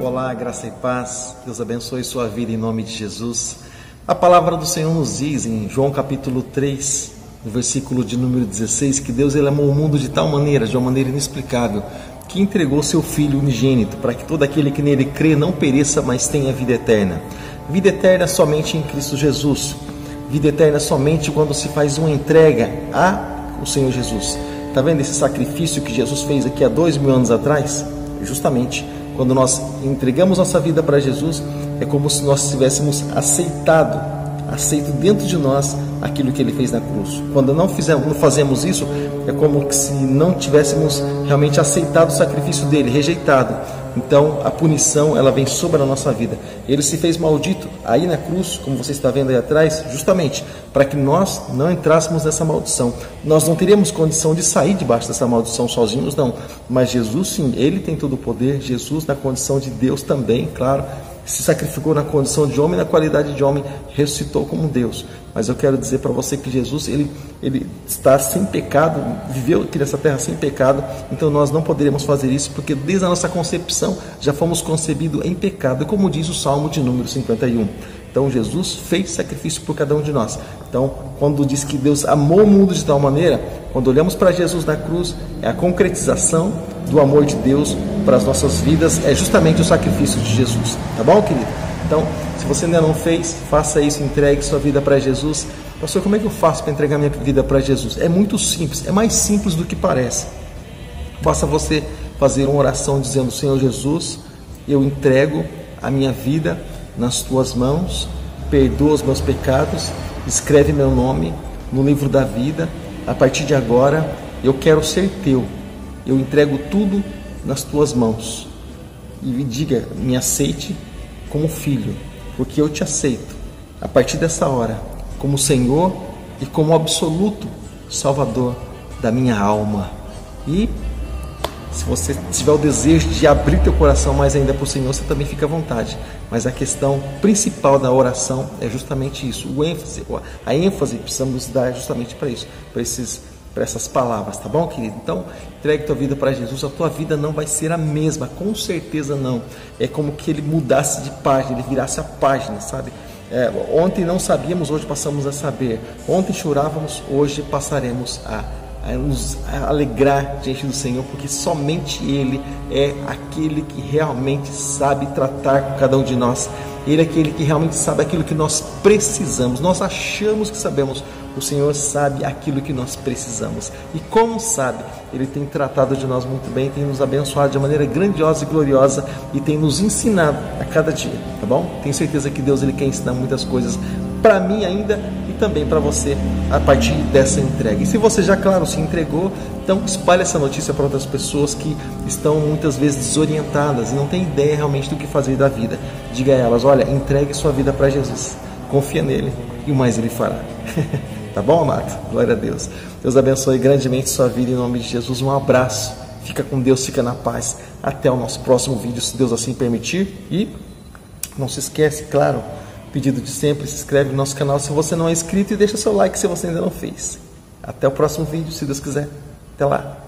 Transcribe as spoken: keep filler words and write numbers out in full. Olá, graça e paz, Deus abençoe sua vida em nome de Jesus. A palavra do Senhor nos diz em João capítulo três, no versículo de número dezesseis, que Deus ele amou o mundo de tal maneira, de uma maneira inexplicável, que entregou seu Filho unigênito, para que todo aquele que nele crê não pereça, mas tenha vida eterna. Vida eterna somente em Cristo Jesus, vida eterna somente quando se faz uma entrega ao Senhor Jesus. Está vendo esse sacrifício que Jesus fez aqui há dois mil anos atrás? Justamente, quando nós entregamos nossa vida para Jesus, é como se nós tivéssemos aceitado, aceito dentro de nós aquilo que Ele fez na cruz. Quando não fizemos, não fazemos isso, é como se não tivéssemos realmente aceitado o sacrifício dEle, rejeitado. Então, a punição, ela vem sobre a nossa vida. Ele se fez maldito aí na cruz, como você está vendo aí atrás, justamente para que nós não entrássemos nessa maldição. Nós não teríamos condição de sair debaixo dessa maldição sozinhos, não. Mas Jesus, sim, Ele tem todo o poder. Jesus, na condição de Deus também, claro, se sacrificou na condição de homem, na qualidade de homem, ressuscitou como Deus. Mas eu quero dizer para você que Jesus, ele, ele está sem pecado, viveu aqui nessa terra sem pecado, então nós não poderemos fazer isso, porque desde a nossa concepção já fomos concebidos em pecado, como diz o Salmo de número cinquenta e um. Então Jesus fez sacrifício por cada um de nós. Então, quando diz que Deus amou o mundo de tal maneira, quando olhamos para Jesus na cruz, é a concretização do amor de Deus para as nossas vidas, é justamente o sacrifício de Jesus, tá bom, querido? Então, se você ainda não fez, faça isso, entregue sua vida para Jesus. Pastor, como é que eu faço para entregar minha vida para Jesus? É muito simples, é mais simples do que parece. Basta você fazer uma oração dizendo: Senhor Jesus, eu entrego a minha vida nas tuas mãos, perdoa os meus pecados, escreve meu nome no livro da vida, a partir de agora eu quero ser teu, eu entrego tudo nas tuas mãos, e me diga, me aceite como filho, porque eu te aceito, a partir dessa hora, como Senhor e como absoluto Salvador da minha alma. E se você tiver o desejo de abrir teu coração mais ainda para o Senhor, você também fica à vontade. Mas a questão principal da oração é justamente isso. O ênfase, a ênfase que precisamos dar é justamente para isso, para esses, para essas palavras, tá bom, querido? Então, entregue tua vida para Jesus. A tua vida não vai ser a mesma, com certeza não. É como que ele mudasse de página, ele virasse a página, sabe? É, ontem não sabíamos, hoje passamos a saber. Ontem chorávamos, hoje passaremos a... a nos alegrar diante do Senhor, porque somente Ele é aquele que realmente sabe tratar com cada um de nós. Ele é aquele que realmente sabe aquilo que nós precisamos. Nós achamos que sabemos, o Senhor sabe aquilo que nós precisamos. E como sabe, Ele tem tratado de nós muito bem, tem nos abençoado de maneira grandiosa e gloriosa e tem nos ensinado a cada dia, tá bom? Tenho certeza que Deus ele quer ensinar muitas coisas para mim ainda e também para você a partir dessa entrega. E se você já, claro, se entregou, então espalhe essa notícia para outras pessoas que estão muitas vezes desorientadas e não têm ideia realmente do que fazer da vida. Diga a elas: olha, entregue sua vida para Jesus, confia nele e o mais ele fará. Tá bom, amado? Glória a Deus. Deus abençoe grandemente sua vida em nome de Jesus. Um abraço, fica com Deus, fica na paz. Até o nosso próximo vídeo, se Deus assim permitir. E não se esquece, claro, pedido de sempre, se inscreve no nosso canal se você não é inscrito e deixa seu like se você ainda não fez. Até o próximo vídeo, se Deus quiser. Até lá.